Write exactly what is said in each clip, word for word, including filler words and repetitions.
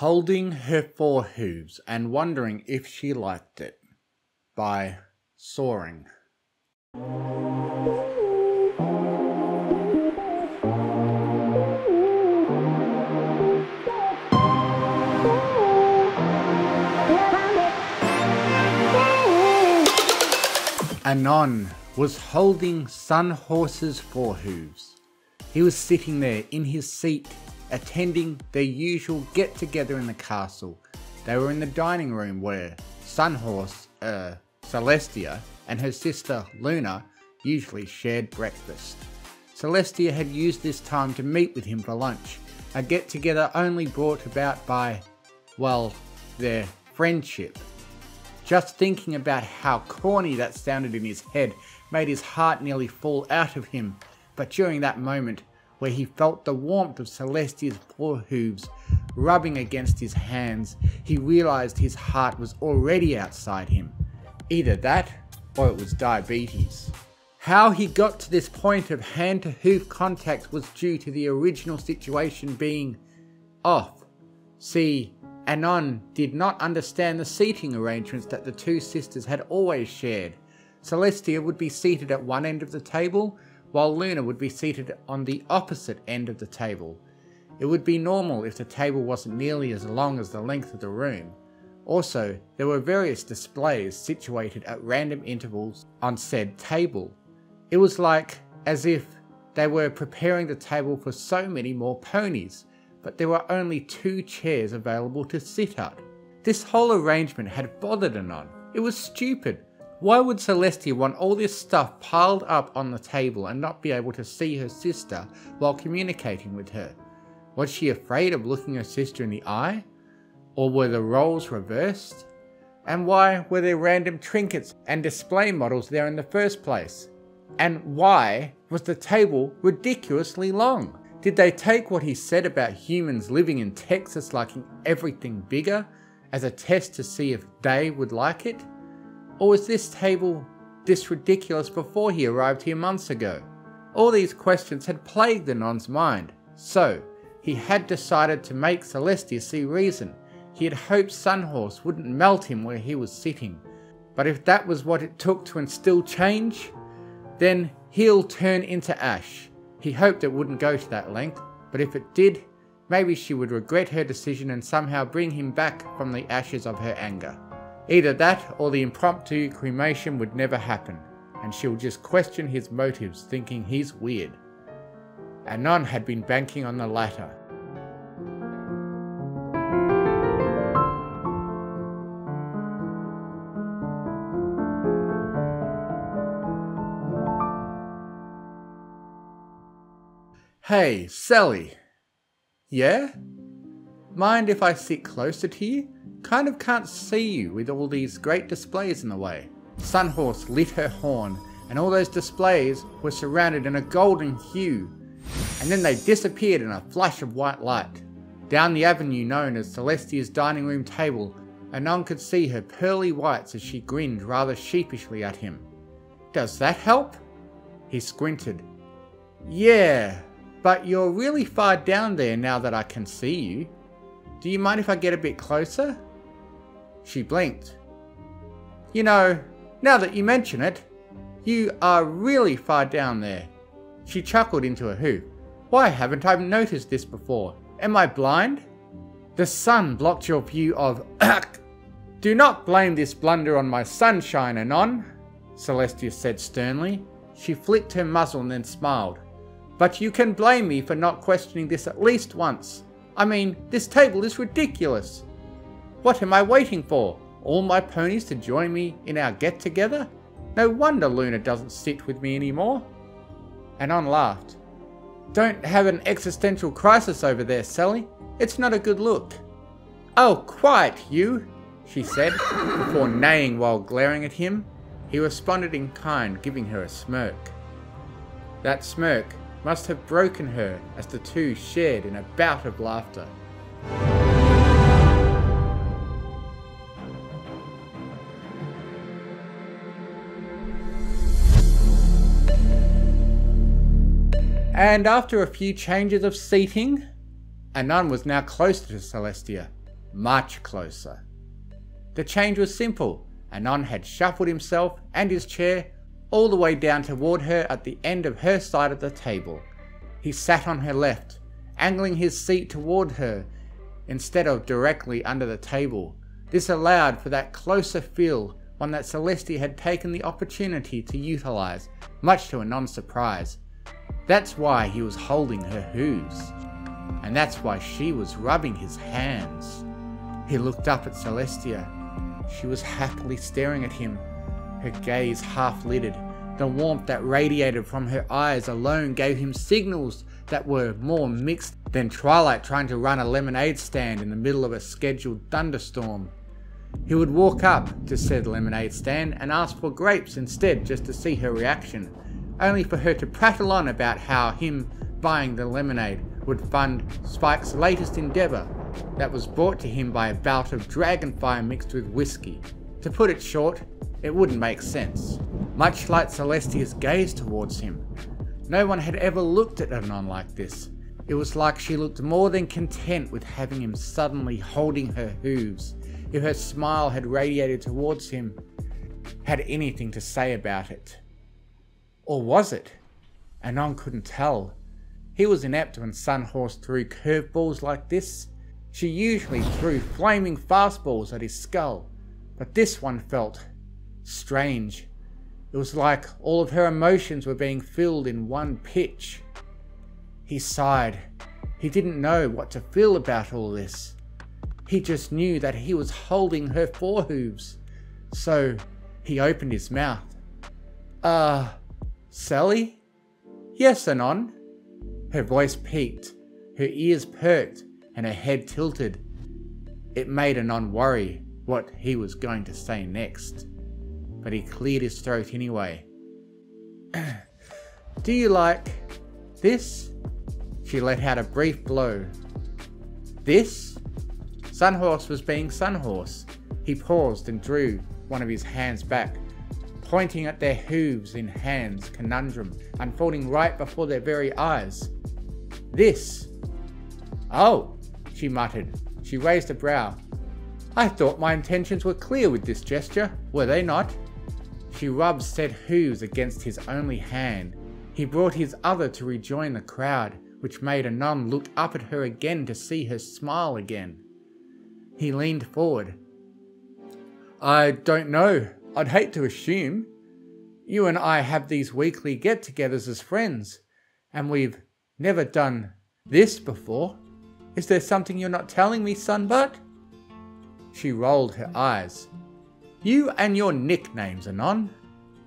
Holding Her Four Hooves and Wondering If She Liked It by Soaring. Anon was holding Sun Horse's four hooves. He was sitting there in his seat, attending their usual get-together in the castle. They were in the dining room where Sun Horse, uh, Celestia, and her sister Luna usually shared breakfast. Celestia had used this time to meet with him for lunch, a get-together only brought about by, well, their friendship. Just thinking about how corny that sounded in his head made his heart nearly fall out of him, but during that moment where he felt the warmth of Celestia's four hooves rubbing against his hands, he realized his heart was already outside him. Either that, or it was diabetes. How he got to this point of hand-to-hoof contact was due to the original situation being off. See, Anon did not understand the seating arrangements that the two sisters had always shared. Celestia would be seated at one end of the table, while Luna would be seated on the opposite end of the table. It would be normal if the table wasn't nearly as long as the length of the room. Also, there were various displays situated at random intervals on said table. It was like as if they were preparing the table for so many more ponies, but there were only two chairs available to sit at. This whole arrangement had bothered Anon. It was stupid. Why would Celestia want all this stuff piled up on the table and not be able to see her sister while communicating with her? Was she afraid of looking her sister in the eye? Or were the roles reversed? And why were there random trinkets and display models there in the first place? And why was the table ridiculously long? Did they take what he said about humans living in Texas liking everything bigger as a test to see if they would like it? Or was this table this ridiculous before he arrived here months ago? All these questions had plagued Anon's mind, so he had decided to make Celestia see reason. He had hoped Sunhorse wouldn't melt him where he was sitting, but if that was what it took to instill change, then he'll turn into ash. He hoped it wouldn't go to that length, but if it did, maybe she would regret her decision and somehow bring him back from the ashes of her anger. Either that, or the impromptu cremation would never happen, and she'll just question his motives, thinking he's weird. Anon had been banking on the latter. Hey, Sally. Yeah? Mind if I sit closer to you? Kind of can't see you with all these great displays in the way. Sunhorse lit her horn, and all those displays were surrounded in a golden hue, and then they disappeared in a flash of white light. Down the avenue known as Celestia's dining room table, Anon could see her pearly whites as she grinned rather sheepishly at him. Does that help? He squinted. Yeah. But you're really far down there now that I can see you. Do you mind if I get a bit closer? She blinked. You know, now that you mention it, you are really far down there. She chuckled into a hoof. Why haven't I noticed this before? Am I blind? The sun blocked your view of Ugh. Do not blame this blunder on my sunshine, Anon, Celestia said sternly. She flicked her muzzle and then smiled. But you can blame me for not questioning this at least once. I mean, this table is ridiculous. What am I waiting for? All my ponies to join me in our get-together? No wonder Luna doesn't sit with me anymore. Anon laughed. Don't have an existential crisis over there, Sally. It's not a good look. Oh, quiet, you, she said, before neighing while glaring at him. He responded in kind, giving her a smirk. That smirk must have broken her as the two shared in a bout of laughter. And after a few changes of seating, Anon was now closer to Celestia. much closer. The change was simple. Anon had shuffled himself and his chair all the way down toward her at the end of her side of the table. He sat on her left, angling his seat toward her instead of directly under the table. This allowed for that closer feel, one that Celestia had taken the opportunity to utilize, much to Anon's surprise. That's why he was holding her hooves, and that's why she was rubbing his hands. He looked up at Celestia. She was happily staring at him, her gaze half-lidded. The warmth that radiated from her eyes alone gave him signals that were more mixed than Twilight trying to run a lemonade stand in the middle of a scheduled thunderstorm. He would walk up to said lemonade stand and ask for grapes instead, just to see her reaction, only for her to prattle on about how him buying the lemonade would fund Spike's latest endeavour that was brought to him by a bout of dragonfire mixed with whiskey. To put it short, it wouldn't make sense. Much like Celestia's gaze towards him, no one had ever looked at Anon like this. It was like she looked more than content with having him suddenly holding her hooves, if her smile had radiated towards him, had anything to say about it. Or was it? Anon couldn't tell. He was inept when Sunhorse threw curveballs like this. She usually threw flaming fastballs at his skull, but this one felt strange. It was like all of her emotions were being filled in one pitch. He sighed. He didn't know what to feel about all this. He just knew that he was holding her forehooves. So he opened his mouth. Uh, Sally? Yes, Anon. Her voice peaked, her ears perked, and her head tilted. It made Anon worry what he was going to say next, but he cleared his throat anyway. Do you like this? She let out a brief blow. This? Sunhorse was being Sunhorse. He paused and drew one of his hands back, pointing at their hooves in hands conundrum, unfolding right before their very eyes. This? Oh, she muttered. She raised a brow. I thought my intentions were clear with this gesture, were they not? She rubbed said hooves against his only hand. He brought his other to rejoin the crowd, which made Anon look up at her again to see her smile again. He leaned forward. I don't know. I'd hate to assume. You and I have these weekly get-togethers as friends, and we've never done this before. Is there something you're not telling me, Sunbutt? She rolled her eyes. You and your nicknames, Anon.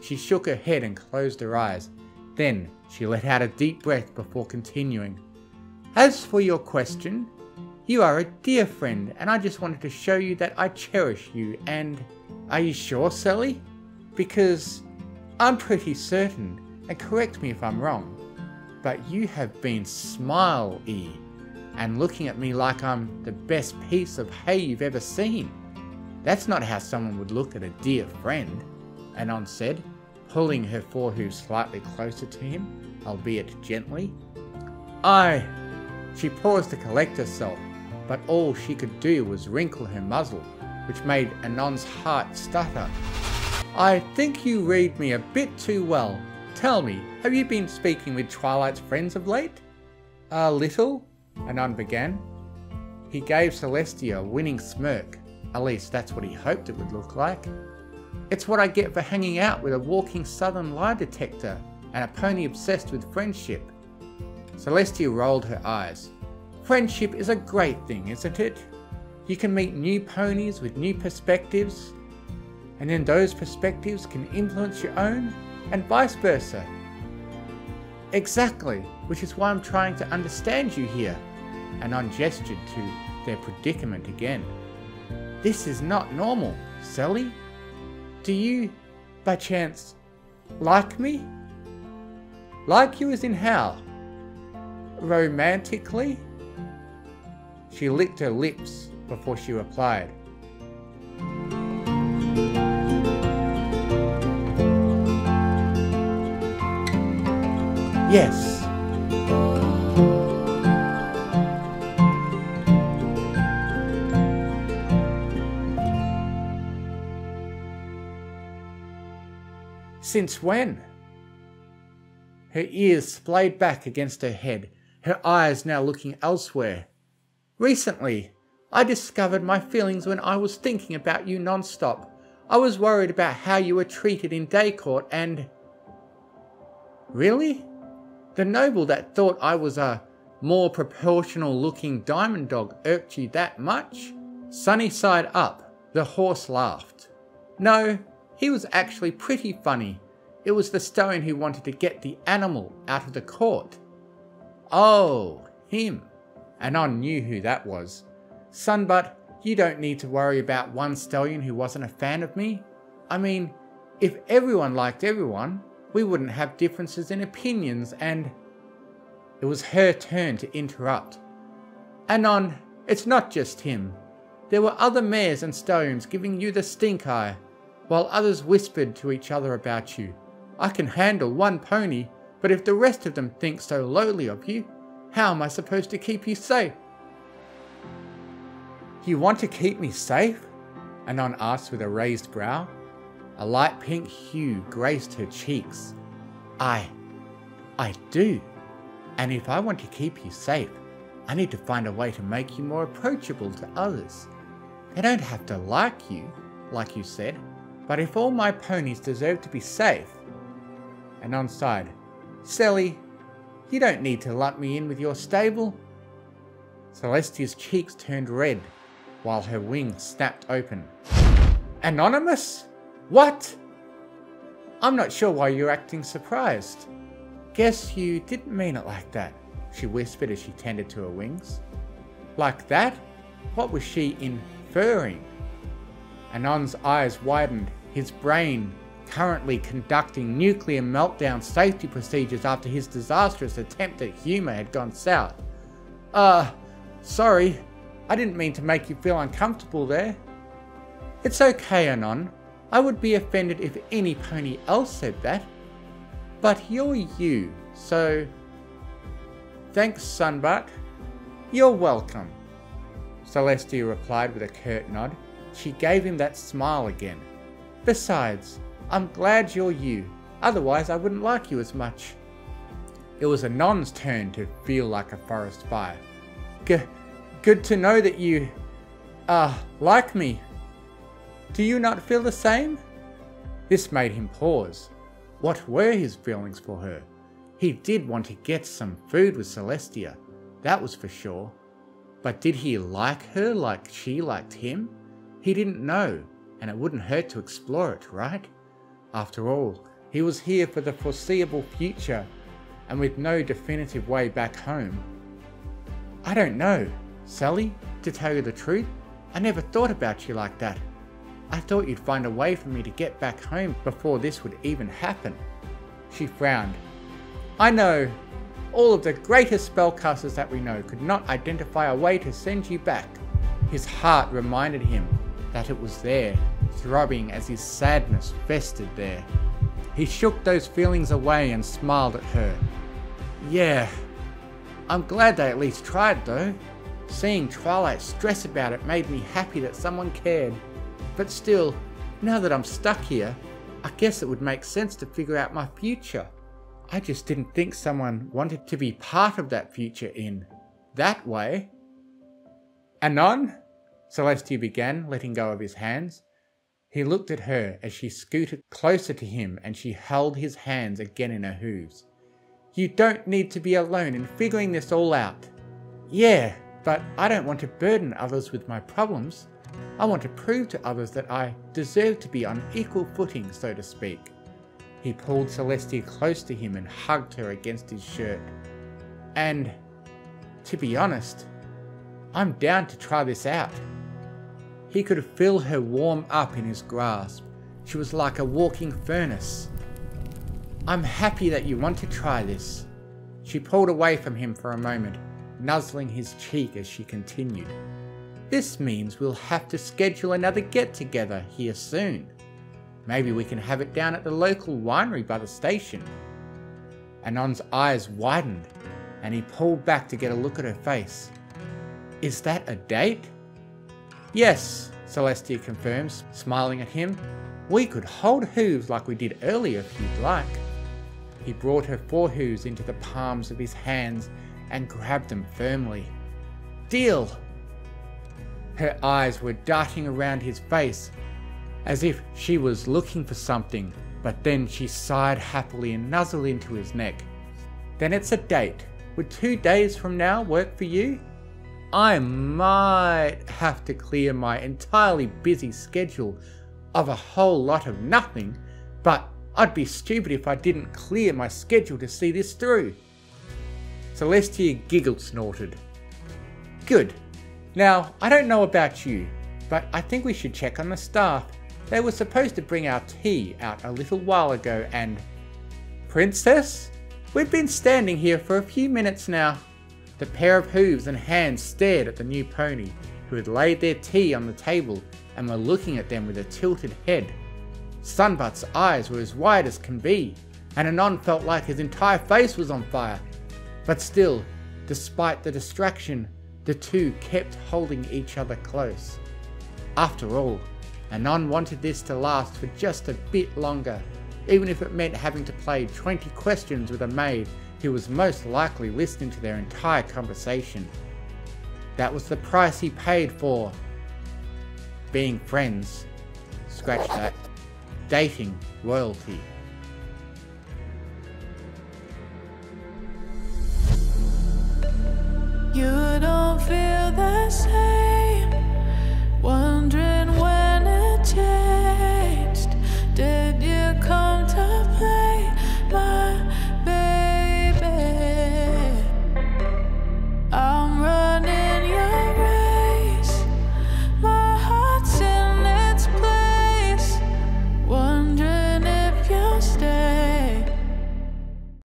She shook her head and closed her eyes. Then she let out a deep breath before continuing. As for your question, you are a dear friend, and I just wanted to show you that I cherish you, and... Are you sure, Sally? Because I'm pretty certain, and correct me if I'm wrong, but you have been smile-y and looking at me like I'm the best piece of hay you've ever seen. That's not how someone would look at a dear friend, Anon said, pulling her forehooves slightly closer to him, albeit gently. I... She paused to collect herself, but all she could do was wrinkle her muzzle, which made Anon's heart stutter. I think you read me a bit too well. Tell me, have you been speaking with Twilight's friends of late? A little, Anon began. He gave Celestia a winning smirk. At least that's what he hoped it would look like. It's what I get for hanging out with a walking southern lie detector and a pony obsessed with friendship. Celestia rolled her eyes. Friendship is a great thing, isn't it? You can meet new ponies with new perspectives, and then those perspectives can influence your own, and vice versa. Exactly, which is why I'm trying to understand you here. Anon gestured to their predicament again. This is not normal, Sally. Do you, by chance, like me? Like you as in how? Romantically? She licked her lips before she replied. Yes. Since when? Her ears splayed back against her head, her eyes now looking elsewhere. Recently, I discovered my feelings when I was thinking about you non-stop. I was worried about how you were treated in day court and... Really? The noble that thought I was a more proportional-looking diamond dog irked you that much? Sunny side up, the horse laughed. No, he was actually pretty funny. It was the stone who wanted to get the animal out of the court. Oh, him. Anon knew who that was. Sunbutt, you don't need to worry about one stallion who wasn't a fan of me. I mean, if everyone liked everyone, we wouldn't have differences in opinions and... It was her turn to interrupt. Anon, it's not just him. There were other mares and stallions giving you the stink eye, while others whispered to each other about you. I can handle one pony, but if the rest of them think so lowly of you, how am I supposed to keep you safe? You want to keep me safe? Anon asked with a raised brow. A light pink hue graced her cheeks. I... I do. And if I want to keep you safe, I need to find a way to make you more approachable to others. They don't have to like you, like you said, but if all my ponies deserve to be safe... Anon sighed. Celly, you don't need to lump me in with your stable. Celestia's cheeks turned red, while her wings snapped open. Anonymous? What? I'm not sure why you're acting surprised. Guess you didn't mean it like that, she whispered as she tended to her wings. Like that? What was she inferring? Anon's eyes widened, his brain currently conducting nuclear meltdown safety procedures after his disastrous attempt at humour had gone south. Uh, sorry, I didn't mean to make you feel uncomfortable there. It's okay, Anon. I would be offended if any pony else said that. But you're you, so... Thanks, Sunbutt. You're welcome. Celestia replied with a curt nod. She gave him that smile again. Besides, I'm glad you're you. Otherwise, I wouldn't like you as much. It was Anon's turn to feel like a forest fire. G- good to know that you... Uh, like me. Do you not feel the same? This made him pause. What were his feelings for her? He did want to get some food with Celestia, that was for sure. But did he like her like she liked him? He didn't know, and it wouldn't hurt to explore it, right? After all, he was here for the foreseeable future, and with no definitive way back home. I don't know, Sally, to tell you the truth, I never thought about you like that. I thought you'd find a way for me to get back home before this would even happen. She frowned. I know, all of the greatest spellcasters that we know could not identify a way to send you back. His heart reminded him that it was there, throbbing as his sadness festered there. He shook those feelings away and smiled at her. Yeah, I'm glad they at least tried though. Seeing Twilight stress about it made me happy that someone cared. But still, now that I'm stuck here, I guess it would make sense to figure out my future. I just didn't think someone wanted to be part of that future in that way. Anon? Celestia began, letting go of his hands. He looked at her as she scooted closer to him and she held his hands again in her hooves. You don't need to be alone in figuring this all out. Yeah, but I don't want to burden others with my problems. I want to prove to others that I deserve to be on equal footing, so to speak. He pulled Celestia close to him and hugged her against his shirt. And, to be honest, I'm down to try this out. He could feel her warm up in his grasp. She was like a walking furnace. I'm happy that you want to try this. She pulled away from him for a moment, nuzzling his cheek as she continued. This means we'll have to schedule another get-together here soon. Maybe we can have it down at the local winery by the station. Anon's eyes widened, and he pulled back to get a look at her face. Is that a date? Yes, Celestia confirms, smiling at him. We could hold hooves like we did earlier if you'd like. He brought her forehooves into the palms of his hands and grabbed them firmly. Deal! Her eyes were darting around his face as if she was looking for something, but then she sighed happily and nuzzled into his neck. Then it's a date. Would two days from now work for you? I might have to clear my entirely busy schedule of a whole lot of nothing, but I'd be stupid if I didn't clear my schedule to see this through. Celestia giggled, snorted. Good. Now, I don't know about you, but I think we should check on the staff. They were supposed to bring our tea out a little while ago and... Princess? We've been standing here for a few minutes now. The pair of hooves and hands stared at the new pony, who had laid their tea on the table and were looking at them with a tilted head. Sunbutt's eyes were as wide as can be, and Anon felt like his entire face was on fire. But still, despite the distraction, the two kept holding each other close. After all, Anon wanted this to last for just a bit longer, even if it meant having to play twenty questions with a maid who was most likely listening to their entire conversation. That was the price he paid for being friends. Scratch that. Dating royalty. You don't feel the same.